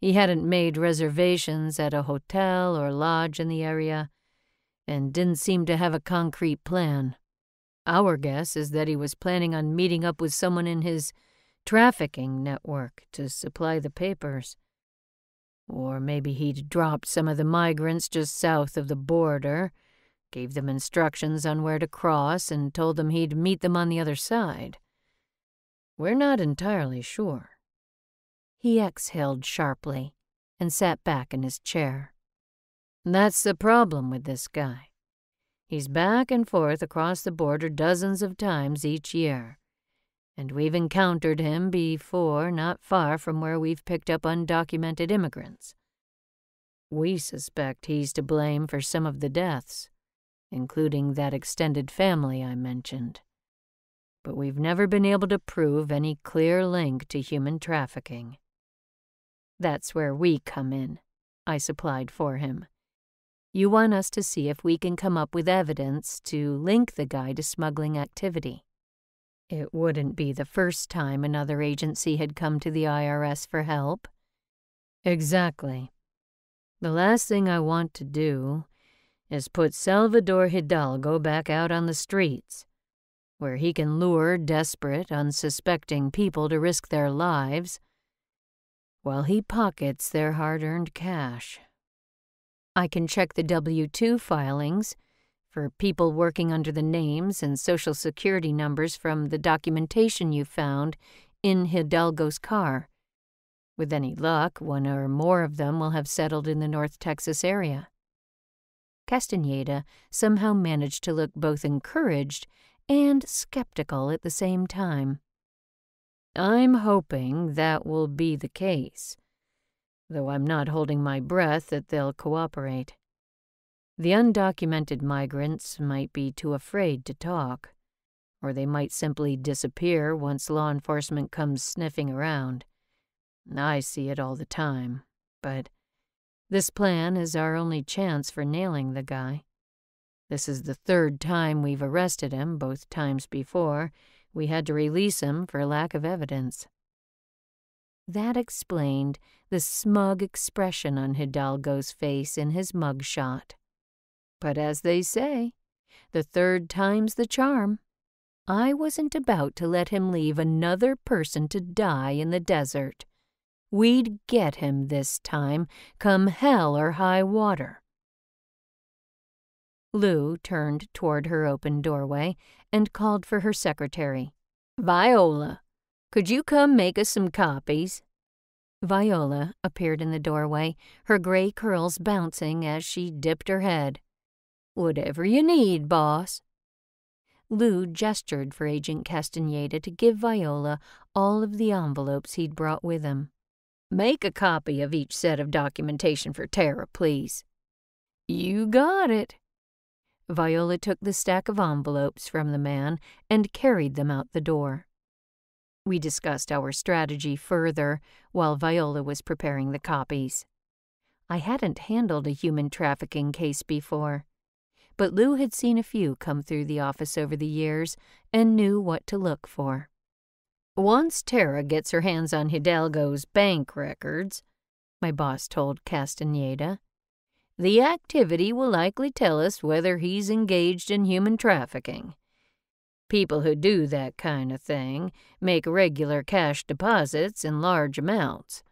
He hadn't made reservations at a hotel or lodge in the area and didn't seem to have a concrete plan. Our guess is that he was planning on meeting up with someone in his trafficking network to supply the papers. Or maybe he'd dropped some of the migrants just south of the border, gave them instructions on where to cross, and told them he'd meet them on the other side. We're not entirely sure. He exhaled sharply and sat back in his chair. That's the problem with this guy. He's back and forth across the border dozens of times each year, and we've encountered him before not far from where we've picked up undocumented immigrants. We suspect he's to blame for some of the deaths, including that extended family I mentioned. But we've never been able to prove any clear link to human trafficking. That's where we come in, I supplied for him. You want us to see if we can come up with evidence to link the guy to smuggling activity. It wouldn't be the first time another agency had come to the I R S for help. Exactly. The last thing I want to do is put Salvador Hidalgo back out on the streets, where he can lure desperate, unsuspecting people to risk their lives while he pockets their hard-earned cash. I can check the W two filings for people working under the names and social security numbers from the documentation you found in Hidalgo's car. With any luck, one or more of them will have settled in the North Texas area. Castaneda somehow managed to look both encouraged and skeptical at the same time. I'm hoping that will be the case, though I'm not holding my breath that they'll cooperate. The undocumented migrants might be too afraid to talk, or they might simply disappear once law enforcement comes sniffing around. I see it all the time, but this plan is our only chance for nailing the guy. This is the third time we've arrested him. Both times before, we had to release him for lack of evidence. That explained the smug expression on Hidalgo's face in his mugshot. But as they say, the third time's the charm. I wasn't about to let him leave another person to die in the desert. We'd get him this time, come hell or high water. Lou turned toward her open doorway and called for her secretary. Viola, could you come make us some copies? Viola appeared in the doorway, her gray curls bouncing as she dipped her head. Whatever you need, boss. Lou gestured for Agent Castaneda to give Viola all of the envelopes he'd brought with him. Make a copy of each set of documentation for Tara, please. You got it. Viola took the stack of envelopes from the man and carried them out the door. We discussed our strategy further while Viola was preparing the copies. I hadn't handled a human trafficking case before, but Lou had seen a few come through the office over the years and knew what to look for. Once Tara gets her hands on Hidalgo's bank records, my boss told Castaneda, the activity will likely tell us whether he's engaged in human trafficking. People who do that kind of thing make regular cash deposits in large amounts.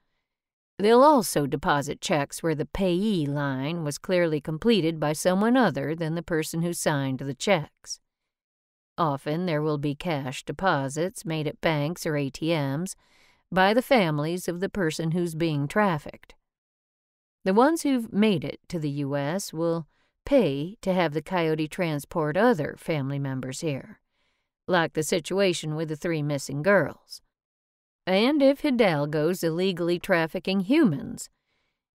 They'll also deposit checks where the payee line was clearly completed by someone other than the person who signed the checks. Often there will be cash deposits made at banks or A T Ms by the families of the person who's being trafficked. The ones who've made it to the U S will pay to have the coyote transport other family members here, like the situation with the three missing girls. And if Hidalgo's illegally trafficking humans,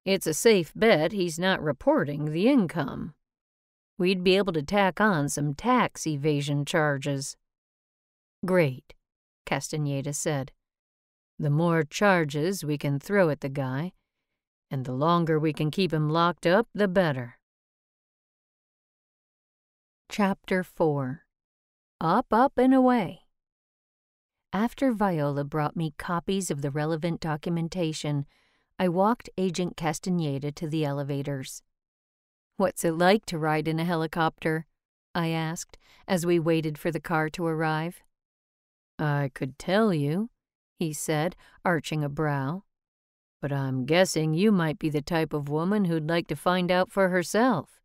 it's a safe bet he's not reporting the income. We'd be able to tack on some tax evasion charges. Great, Castaneda said. The more charges we can throw at the guy, and the longer we can keep him locked up, the better. Chapter four. Up, Up, and Away. After Viola brought me copies of the relevant documentation, I walked Agent Castaneda to the elevators. What's it like to ride in a helicopter? I asked as we waited for the car to arrive. I could tell you, he said, arching a brow. But I'm guessing you might be the type of woman who'd like to find out for herself.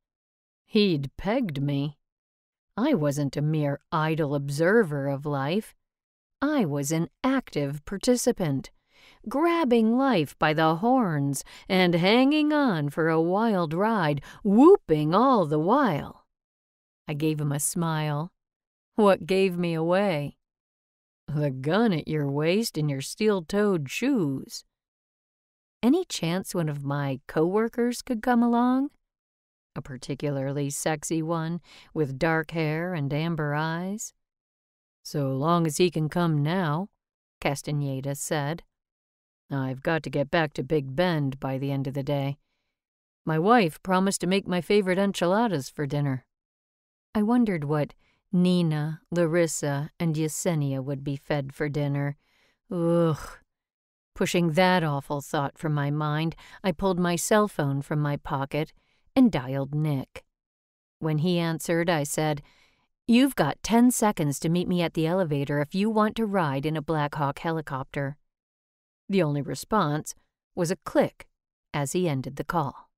He'd pegged me. I wasn't a mere idle observer of life. I was an active participant, grabbing life by the horns and hanging on for a wild ride, whooping all the while. I gave him a smile. What gave me away? The gun at your waist and your steel-toed shoes. Any chance one of my co-workers could come along? A particularly sexy one with dark hair and amber eyes? So long as he can come now, Castaneda said. I've got to get back to Big Bend by the end of the day. My wife promised to make my favorite enchiladas for dinner. I wondered what Nina, Larissa, and Yesenia would be fed for dinner. Ugh. Pushing that awful thought from my mind, I pulled my cell phone from my pocket and dialed Nick. When he answered, I said, "You've got ten seconds to meet me at the elevator if you want to ride in a Black Hawk helicopter." The only response was a click as he ended the call.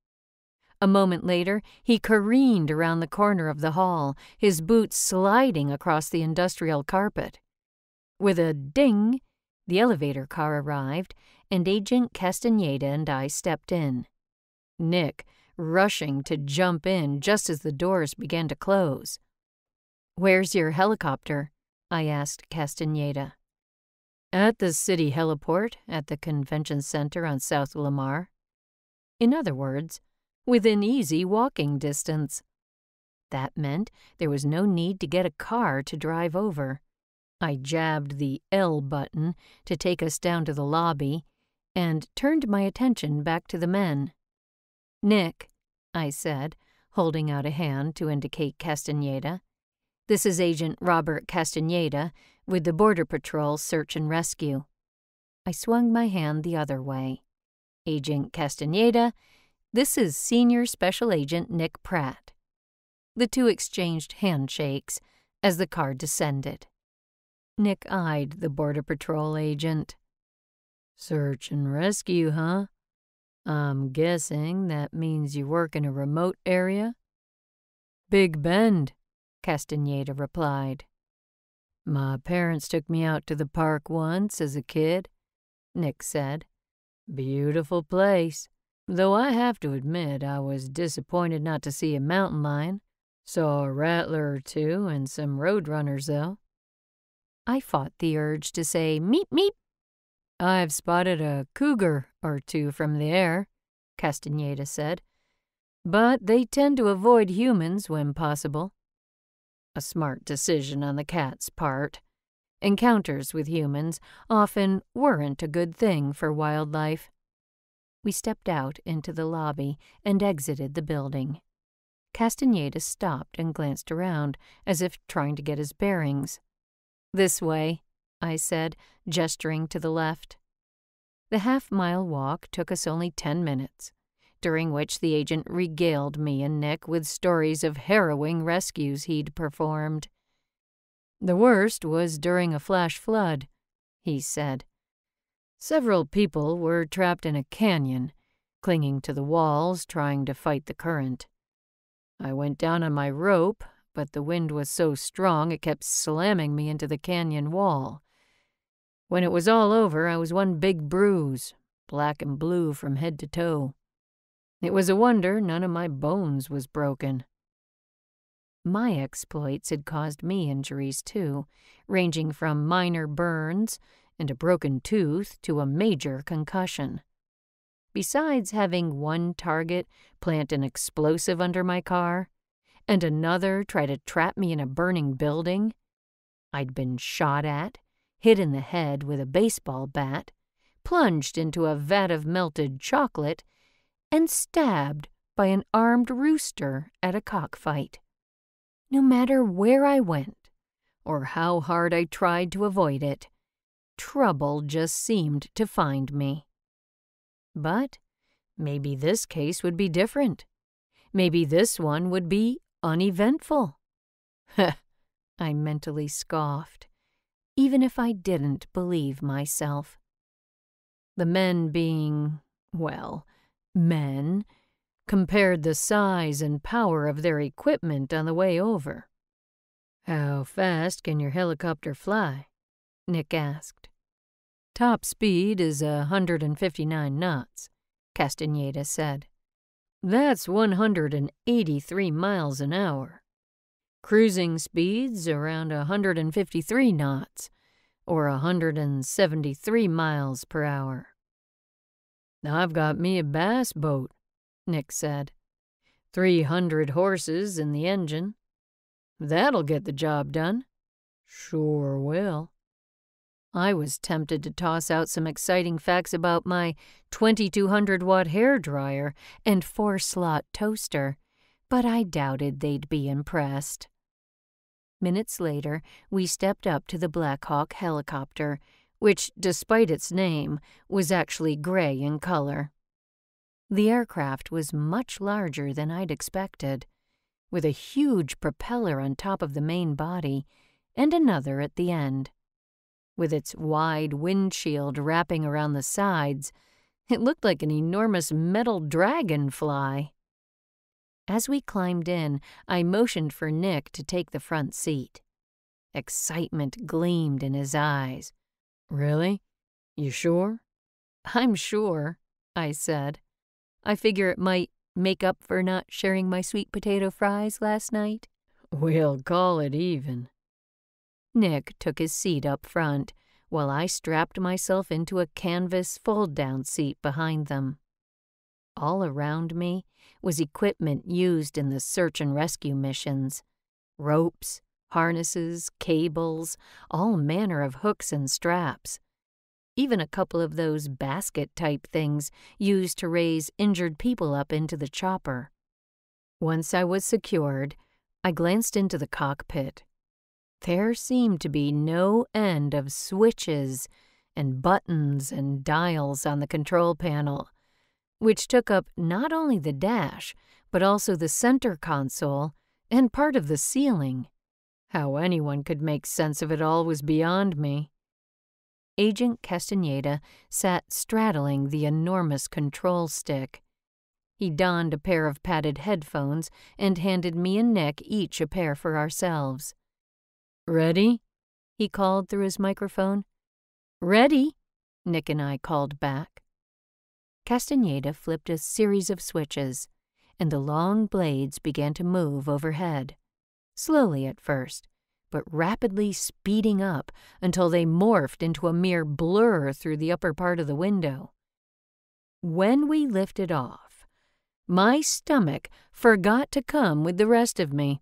A moment later, he careened around the corner of the hall, his boots sliding across the industrial carpet. With a ding, the elevator car arrived, and Agent Castaneda and I stepped in, Nick rushing to jump in just as the doors began to close. "Where's your helicopter?" I asked Castaneda. "At the city heliport at the convention center on South Lamar." In other words, within easy walking distance. That meant there was no need to get a car to drive over. I jabbed the L button to take us down to the lobby and turned my attention back to the men. "Nick," I said, holding out a hand to indicate Castaneda, "this is Agent Robert Castaneda with the Border Patrol Search and Rescue." I swung my hand the other way. "Agent Castaneda, this is Senior Special Agent Nick Pratt." The two exchanged handshakes as the car descended. Nick eyed the Border Patrol agent. "Search and rescue, huh? I'm guessing that means you work in a remote area?" "Big Bend," Castaneda replied. "My parents took me out to the park once as a kid," Nick said. "Beautiful place, though I have to admit I was disappointed not to see a mountain lion. Saw a rattler or two and some roadrunners, though." I fought the urge to say, "Meep, meep." "I've spotted a cougar or two from the air," Castaneda said, "but they tend to avoid humans when possible." A smart decision on the cat's part. Encounters with humans often weren't a good thing for wildlife. We stepped out into the lobby and exited the building. Castaneda stopped and glanced around, as if trying to get his bearings. "This way," I said, gesturing to the left. The half-mile walk took us only ten minutes, during which the agent regaled me and Nick with stories of harrowing rescues he'd performed. "The worst was during a flash flood," he said. "Several people were trapped in a canyon, clinging to the walls, trying to fight the current. I went down on my rope, but the wind was so strong it kept slamming me into the canyon wall. When it was all over, I was one big bruise, black and blue from head to toe. It was a wonder none of my bones was broken." My exploits had caused me injuries too, ranging from minor burns and a broken tooth to a major concussion. Besides having one target plant an explosive under my car, and another try to trap me in a burning building, I'd been shot at, hit in the head with a baseball bat, plunged into a vat of melted chocolate, and stabbed by an armed rooster at a cockfight. No matter where I went, or how hard I tried to avoid it, trouble just seemed to find me. But maybe this case would be different. Maybe this one would be uneventful. Heh, I mentally scoffed, even if I didn't believe myself. The men being, well, men, compared the size and power of their equipment on the way over. "How fast can your helicopter fly?" Nick asked. "Top speed is a hundred and fifty-nine knots," Castaneda said. "That's one hundred and eighty-three miles an hour. Cruising speed's around a hundred and fifty-three knots, or a hundred and seventy-three miles per hour." "I've got me a bass boat," Nick said. Three hundred horses in the engine. That'll get the job done." "Sure will." I was tempted to toss out some exciting facts about my twenty-two hundred watt hairdryer and four-slot toaster, but I doubted they'd be impressed. Minutes later, we stepped up to the Black Hawk helicopter, which, despite its name, was actually gray in color. The aircraft was much larger than I'd expected, with a huge propeller on top of the main body and another at the end. With its wide windshield wrapping around the sides, it looked like an enormous metal dragonfly. As we climbed in, I motioned for Nick to take the front seat. Excitement gleamed in his eyes. "Really? You sure?" "I'm sure," I said. "I figure it might make up for not sharing my sweet potato fries last night." "We'll call it even." Nick took his seat up front, while I strapped myself into a canvas fold-down seat behind them. All around me was equipment used in the search and rescue missions. Ropes, harnesses, cables, all manner of hooks and straps. Even a couple of those basket-type things used to raise injured people up into the chopper. Once I was secured, I glanced into the cockpit. There seemed to be no end of switches and buttons and dials on the control panel, which took up not only the dash, but also the center console and part of the ceiling. How anyone could make sense of it all was beyond me. Agent Castaneda sat straddling the enormous control stick. He donned a pair of padded headphones and handed me and Nick each a pair for ourselves. "Ready?" he called through his microphone. "Ready," Nick and I called back. Castaneda flipped a series of switches, and the long blades began to move overhead, slowly at first, but rapidly speeding up until they morphed into a mere blur through the upper part of the window. When we lifted off, my stomach forgot to come with the rest of me.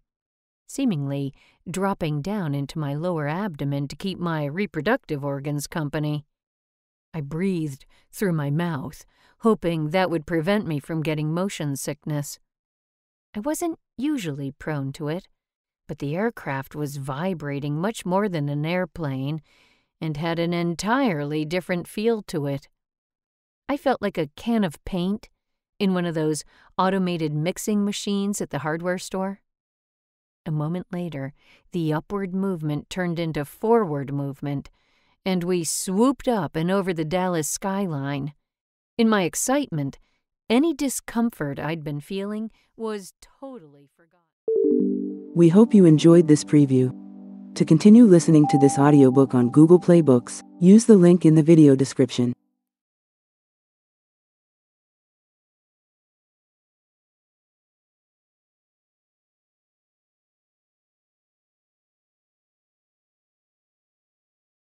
Seemingly, dropping down into my lower abdomen to keep my reproductive organs company. I breathed through my mouth, hoping that would prevent me from getting motion sickness. I wasn't usually prone to it, but the aircraft was vibrating much more than an airplane and had an entirely different feel to it. I felt like a can of paint in one of those automated mixing machines at the hardware store. A moment later, the upward movement turned into forward movement, and we swooped up and over the Dallas skyline. In my excitement, any discomfort I'd been feeling was totally forgotten. We hope you enjoyed this preview. To continue listening to this audiobook on Google Play Books, use the link in the video description.